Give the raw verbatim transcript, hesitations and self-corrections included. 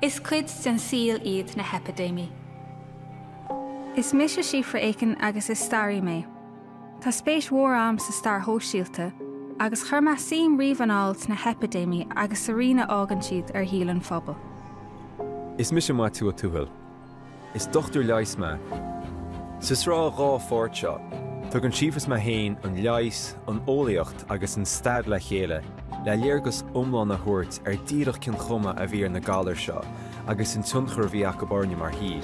Is cuid san síl iad na hepidéimi. Is misise sifra écan agus is starí mé. Tá spéis mhórám sa star hóisiilta, agus churma síim riomhanáilt na hepidéimi agus sa riine ágan siad ar hílan phobal. Is misise má tú a túhail. Is dochtú leis me. Sa srá rá fort seo, tugann an sifas me héin an leis, an ólaíocht agus an stad le chéile, le léargus omláin na thuirt ar díreach cin chuma a bhíar na galar seo, agus an tunchar bhí aca barne mar hir.